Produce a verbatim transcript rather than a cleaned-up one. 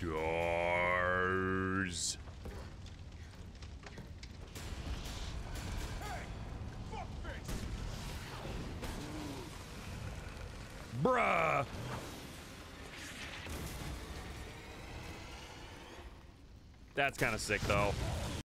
doors. Hey, fuckface. Bruh. That's kind of sick, though.